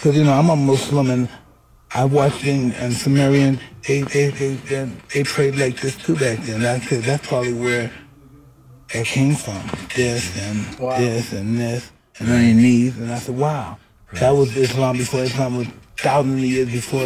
Because, you know, I'm a Muslim, and I'm watching, and Sumerian, they prayed like this too back then. That's it. That's probably where it came from. This and wow. This and this, and then your knees. And I said, wow, that was Islam before Islam, was thousands of years before.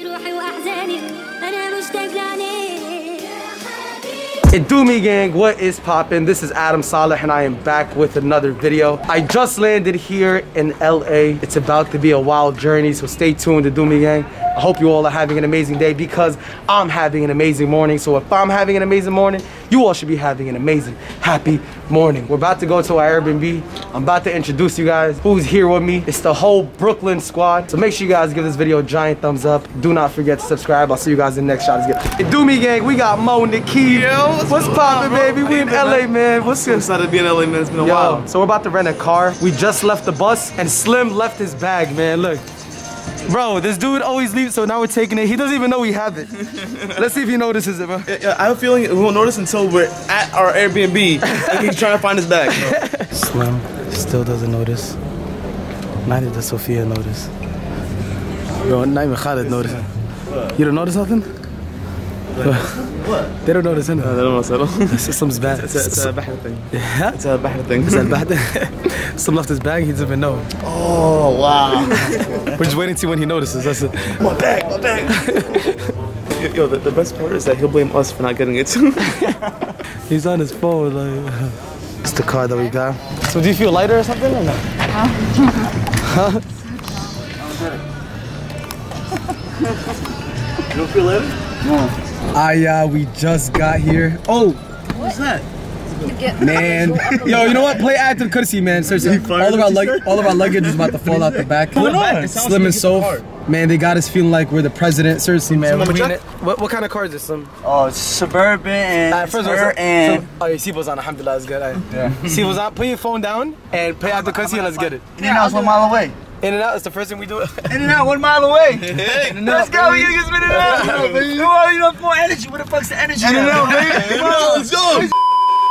Hey, Doomie Gang, what is poppin'? This is Adam Saleh, and I am back with another video. I just landed here in LA. It's about to be a wild journey, so stay tuned to Doomie Gang. I hope you all are having an amazing day, because I'm having an amazing morning. So if I'm having an amazing morning, you all should be having an amazing, happy morning. We're about to go to our Airbnb. I'm about to introduce you guys who's here with me. It's the whole Brooklyn squad. So make sure you guys give this video a giant thumbs up. Do not forget to subscribe. I'll see you guys in the next shot. Hey, Doomie Gang, we got Mo Nikki. What's poppin', baby? We in LA, man. What's good? I'm excited to be in LA, man. It's been a while. So we're about to rent a car. We just left the bus, and Slim left his bag, man. Look. Bro, this dude always leaves, so now we're taking it. He doesn't even know we have it. Let's see if he notices it, bro. Yeah, I have a feeling we won't notice until we're at our Airbnb and he's trying to find his bag, bro. Slim still doesn't notice. Neither does Sophia notice. Bro, not even Khaled noticed. You don't notice nothing? What? They don't notice anything. No, they don't notice at all. Slim's bad. It's a Albaher thing. Yeah? It's a Albaher thing. It's a Albaher thing. Slim left his bag, he doesn't even know. Oh, wow. We're just waiting to see when he notices. That's it. My bag, my bag. Yo, the best part is that he'll blame us for not getting it too. He's on his phone, like. It's the car that we got. So do you feel lighter or something or not? Huh? Huh? You don't feel lighter? No. We just got here. Oh, what's that? Man, yo, you know what? Play active courtesy, man. Seriously, all of our luggage is about to fall out the back. Hold on. Slim and Soph, man, they got us feeling like we're the president. Seriously, man. What kind of car is this, Slim? Oh, it's Suburban and Suburban. Oh, your seatbelt's on. Alhamdulillah, it's good. Yeah. Seatbelt's on. Put your phone down and play active courtesy and let's get it. Yeah, it's 1 mile away. In and out is the first thing we do. In and out, 1 mile away. Let's go, we just been in and out. You know, full energy. What the fuck's the energy? In and out, baby. Let's go.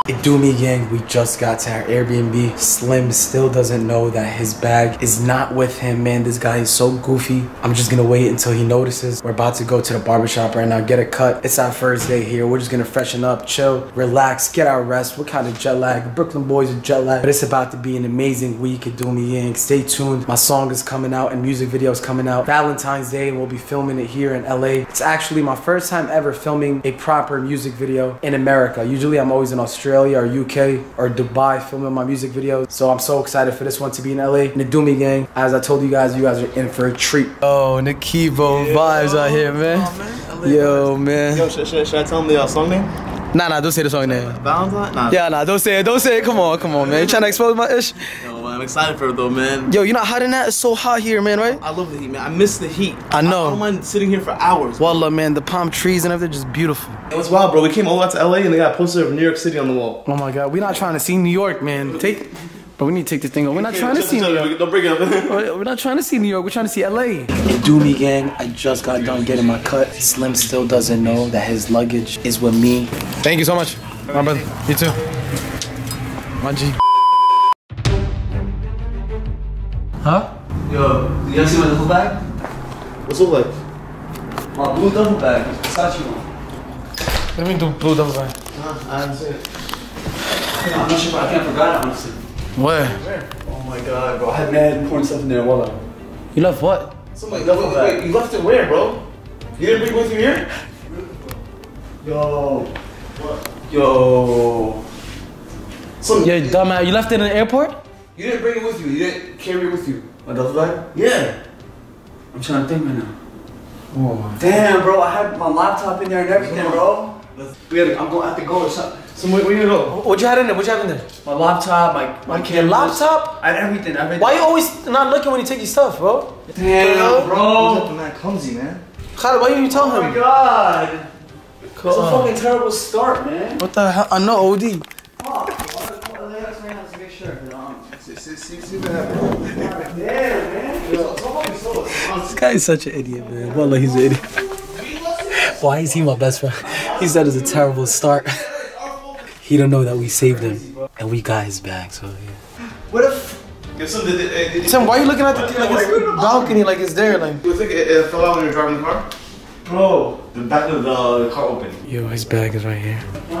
Doomie Gang, we just got to our Airbnb. Slim still doesn't know that his bag is not with him, man. This guy is so goofy. I'm just gonna wait until he notices. We're about to go to the barbershop right now, get a cut. It's our first day here. We're just gonna freshen up, chill, relax, get our rest. We're kind of jet lagged. Brooklyn boys are jet lagged, but it's about to be an amazing week at Doomie Gang. Stay tuned. My song is coming out and music video is coming out. Valentine's Day, and we'll be filming it here in LA. It's actually my first time ever filming a proper music video in America. Usually I'm always in Australia or UK or Dubai filming my music videos. So I'm so excited for this one to be in LA. And the Doomie Gang, as I told you guys are in for a treat. Oh, Nikivo vibes out here, man. Oh, man. Yo, man. Yo, should I tell them the song name? Nah, don't say the song name. Valentine? Nah. Yeah, nah, don't say it. Come on, man. You trying to expose my ish? Yo, I'm excited for it though, man. Yo, you're not hot in that? It's so hot here, man, right? I love the heat, man. I miss the heat. I know. I don't mind sitting here for hours. Wallah, man, the palm trees and everything, just beautiful. It was wild, bro. We came all the way out to LA and they got a poster of New York City on the wall. Oh my God, we're not trying to see New York, man. But we need to take this thing over. We're not trying to see New York. Don't bring it up. We're not trying to see New York. We're trying to see LA. Doomie Gang, I just got done getting my cut. Slim still doesn't know that his luggage is with me. Thank you so much, my brother. You too. My G. Huh? Yo, you guys see my duffel bag? What's it look like? My blue duffel bag. Versace one. Let me do blue duffel bag. Nah, I haven't seen it. I'm not sure, I can't forget it, honestly. Where? Oh my God, bro. I had mad important stuff in there, wallah. You left what? Something like that. Wait, you left it where, bro? You didn't bring it with you here? Yo. What? Yo. Something. Yeah, dumbass. You left it in the airport? You didn't bring it with you. You didn't carry it with you. My duffel bag? Yeah. I'm trying to think right now. Oh. Damn, bro. I had my laptop in there and everything, bro. I'm going to have to go or something. So where you go? What you had in there? What you have in there? My laptop, my camera. Your laptop? I had everything. Why you always not looking when you take your stuff, bro? Damn, bro. I'm not clumsy, man. Khaled, why didn't you tell him? Oh my God. It's a fucking terrible start, man. What the hell? I know, OD. Fuck. Let's make sure. See what happened. Damn, man. This guy is such an idiot, man. Wallah, he's an idiot. Why is he my best friend? He said it's a terrible start. He don't know that we saved him, and we got his bag, so yeah. What if Sam, why are you looking at the balcony like it's there? Like, you think it fell out when you were driving the car? Bro, the back of the car opened. Yo, his bag is right here. No, I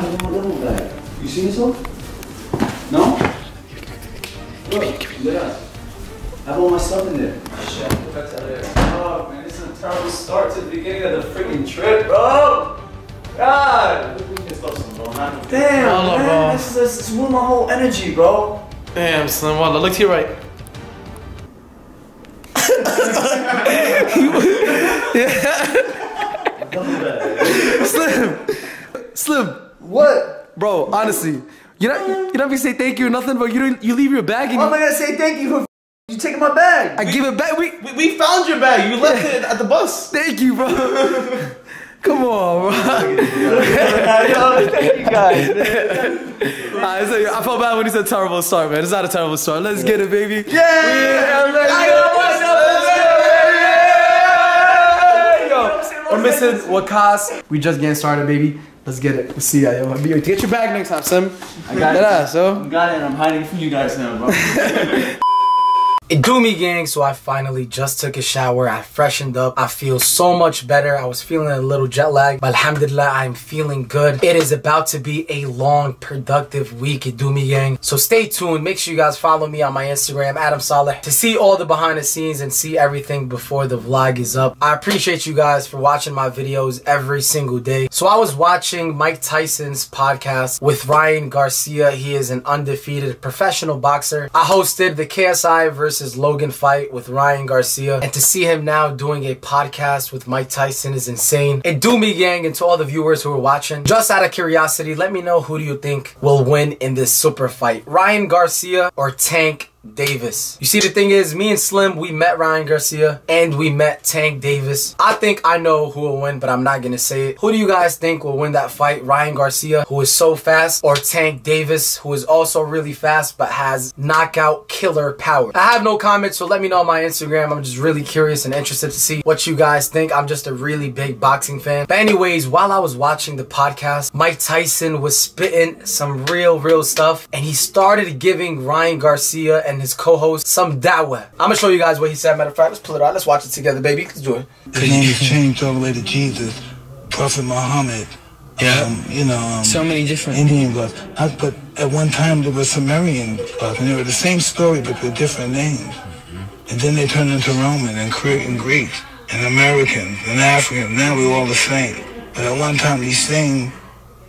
don't want that bag. You see yourself? No? Give me. Yeah. I have all my stuff in there. Shit, that's out of there. Oh, man, it's a terrible start to the beginning of the freaking trip, bro. God! Damn, man, this ruined my whole energy, bro. Damn, Slim, wallah, look to your right. Slim. What? Bro, honestly, you don't be say thank you or nothing, but you leave your bag in. Oh my God, say thank you for you taking my bag. I give it back. We found your bag. You left it at the bus. Thank you, bro. Come on, bro. Thank you guys. I felt bad when he said terrible start, man. It's not a terrible start. Let's get it, baby. Yay! Let's go. We're missing Wakas. We just getting started, baby. Let's get it. Let's see ya, yo. Get your bag next time, Sim. I got it, so. Got it, and I'm hiding from you guys now, bro. Doomie Gang, so I finally just took a shower. I freshened up. I feel so much better. I was feeling a little jet lag, but alhamdulillah, I'm feeling good. It is about to be a long, productive week at Doomie Gang, so stay tuned. Make sure you guys follow me on my Instagram, Adam Saleh, to see all the behind the scenes and see everything before the vlog is up. I appreciate you guys for watching my videos every single day. So I was watching Mike Tyson's podcast with Ryan Garcia. He is an undefeated professional boxer. I hosted the KSI versus Logan fight with Ryan Garcia, and to see him now doing a podcast with Mike Tyson is insane. And Doomie Gang, and to all the viewers who are watching, just out of curiosity, let me know, who do you think will win in this super fight, Ryan Garcia or Tank Davis? You see, the thing is, me and Slim, we met Ryan Garcia and we met Tank Davis. I think I know who will win, but I'm not gonna say it. Who do you guys think will win that fight, Ryan Garcia, who is so fast, or Tank Davis, who is also really fast but has knockout killer power? I have no comments, so let me know on my Instagram. I'm just really curious and interested to see what you guys think. I'm just a really big boxing fan. But anyways, while I was watching the podcast, Mike Tyson was spitting some real stuff, and he started giving Ryan Garcia and his co-host some dawah. I'm gonna show you guys what he said. Matter of fact, let's pull it out. Let's watch it together, baby. Let's do it. His name is changed all the way to Jesus, Prophet Muhammad. Yeah. You know, so many different Indian gods. But at one time there were Sumerian gods, and they were the same story but with different names. And then they turned into Roman and Greek and Americans and Africans. Now we're all the same. But at one time these same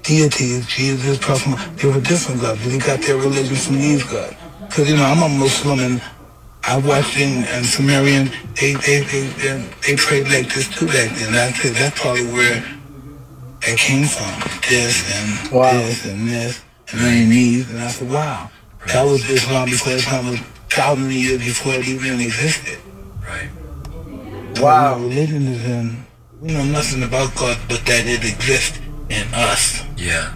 deities, Jesus, Prophet Muhammad, they were different gods, but they got their religion from these gods. Because, you know, I'm a Muslim, and I watched and Sumerian, they prayed like this too back then. I said that's probably where it came from. This and this, and then these. And I said, wow, that was Islam before Islam was thousands of years before it even existed. Right. Wow. Religion is in, we know nothing about God, but that it exists in us. Yeah.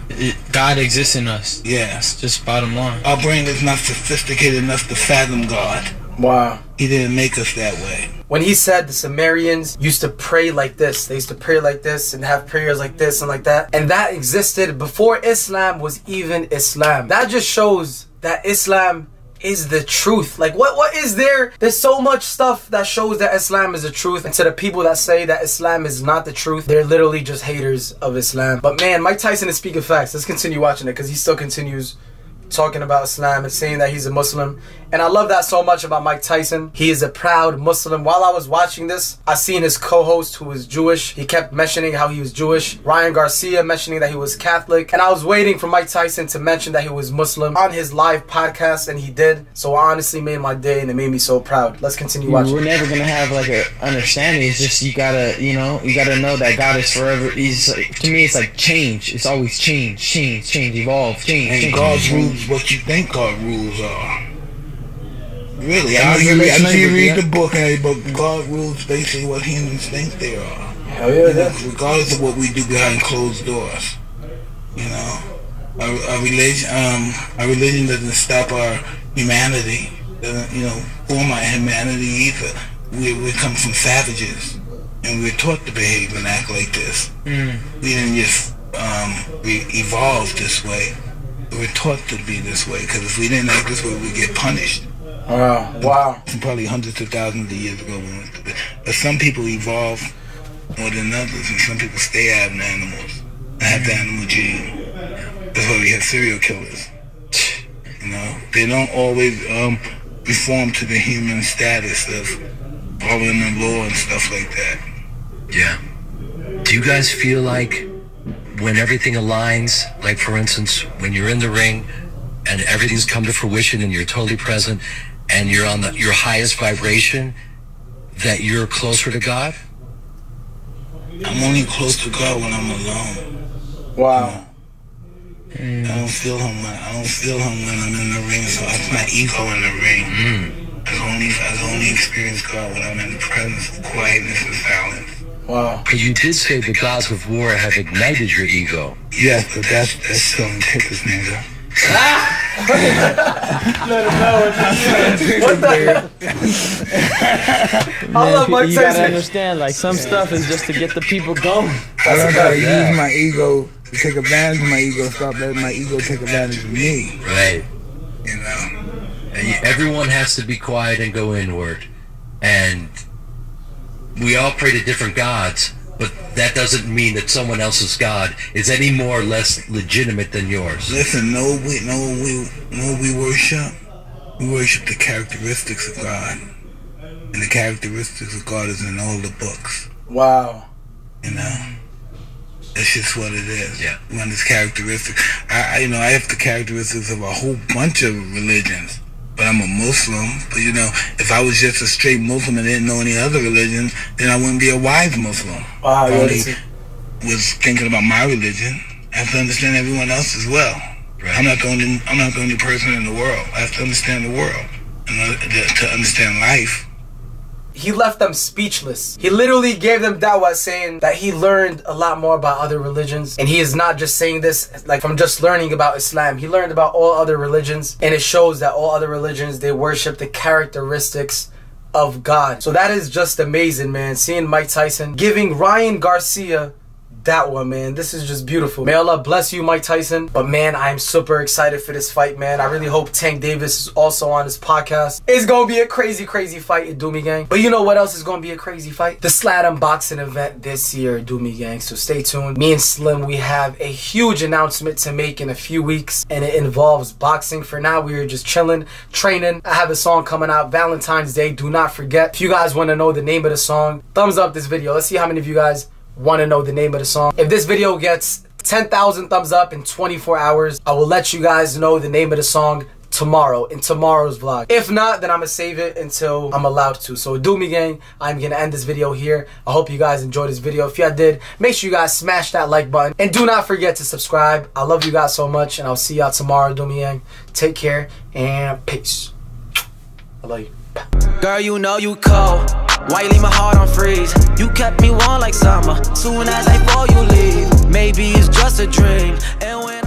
God exists in us. Yeah. It's just bottom line. Our brain is not sophisticated enough to fathom God. Wow. He didn't make us that way. When he said the Sumerians used to pray like this, they used to pray like this and have prayers like this and like that, and that existed before Islam was even Islam. That just shows that Islam is the truth. Like, what is there? There's so much stuff that shows that Islam is the truth, and to the people that say that Islam is not the truth, they're literally just haters of Islam. But man, Mike Tyson is speaking facts. Let's continue watching it, because he still continues talking about Islam and saying that he's a Muslim. And I love that so much about Mike Tyson. He is a proud Muslim. While I was watching this, I seen his co-host, who was Jewish. He kept mentioning how he was Jewish. Ryan Garcia mentioning that he was Catholic. And I was waiting for Mike Tyson to mention that he was Muslim on his live podcast, and he did. So I honestly made my day, and it made me so proud. Let's continue watching. We're never gonna have like an understanding. It's just you gotta know that God is forever. To me, it's like change. It's always change, evolve, change. And God rules what you think God rules are. Really, I know you read the book, but God rules basically what humans think they are. Hell yeah, regardless of what we do behind closed doors. You know, our religion doesn't stop our humanity. Doesn't, you know, form our humanity either. We come from savages, and we're taught to behave and act like this. We didn't just evolve this way. We're taught to be this way, because if we didn't act this way, we'd get punished. Wow. Probably hundreds of thousands of years ago. But some people evolve more than others, and some people stay out of animals. I have the animal gene. That's why we have serial killers. You know, they don't always conform to the human status of following the law and stuff like that. Yeah. Do you guys feel like when everything aligns, like for instance, when you're in the ring and everything's come to fruition and you're totally present and you're on the, your highest vibration, that you're closer to God? I'm only close to God when I'm alone. Wow. You know? I don't feel him. I don't feel him when I'm in the ring. So that's my ego in the ring. I only experience God when I'm in the presence of quietness and silence. Wow. But you did say the gods of war have ignited your ego. Yes, but that's something different, nigga. I love Mike Tyson. You gotta understand, like, some stuff is just to get the people going. I learned how to use my ego to take advantage of my ego. Stop letting my ego take advantage of me. Right. You know. And everyone has to be quiet and go inward. And we all pray to different gods, but that doesn't mean that someone else's God is any more or less legitimate than yours. Listen, no, we worship. We worship the characteristics of God, and the characteristics of God is in all the books. Wow. You know, that's just what it is. Yeah. When it's characteristics, I have the characteristics of a whole bunch of religions. But I'm a Muslim, but you know, if I was just a straight Muslim and didn't know any other religion, then I wouldn't be a wise Muslim. Wow, I only was thinking about my religion. I have to understand everyone else as well. Right. I'm not the only person in the world. I have to understand the world and to understand life. He left them speechless. He literally gave them dawah, saying that he learned a lot more about other religions. And he is not just saying this like from just learning about Islam. He learned about all other religions. And it shows that all other religions, they worship the characteristics of God. So that is just amazing, man. Seeing Mike Tyson giving Ryan Garcia dawah, man. This is just beautiful. May Allah bless you, Mike Tyson. But man, I am super excited for this fight, man. I really hope Tank Davis is also on this podcast. It's gonna be a crazy, crazy fight at Doomie Gang. But you know what else is gonna be a crazy fight? The Slad unboxing event this year at Doomie Gang. So stay tuned. Me and Slim, we have a huge announcement to make in a few weeks, and it involves boxing. For now, we are just chilling, training. I have a song coming out Valentine's Day. Do not forget. If you guys want to know the name of the song, thumbs up this video. Let's see how many of you guys want to know the name of the song. If this video gets 10,000 thumbs up in 24 hours, I will let you guys know the name of the song tomorrow, in tomorrow's vlog. If not, then I'm gonna save it until I'm allowed to. So Doomie Gang, I'm gonna end this video here. I hope you guys enjoyed this video. If you did, make sure you guys smash that like button, and do not forget to subscribe. I love you guys so much, and I'll see y'all tomorrow. Doomie Gang, take care and peace. I love you. Girl, you know you cold. Why you leave my heart on freeze? You kept me warm like summer. Soon as I fall, you leave. Maybe it's just a dream. And when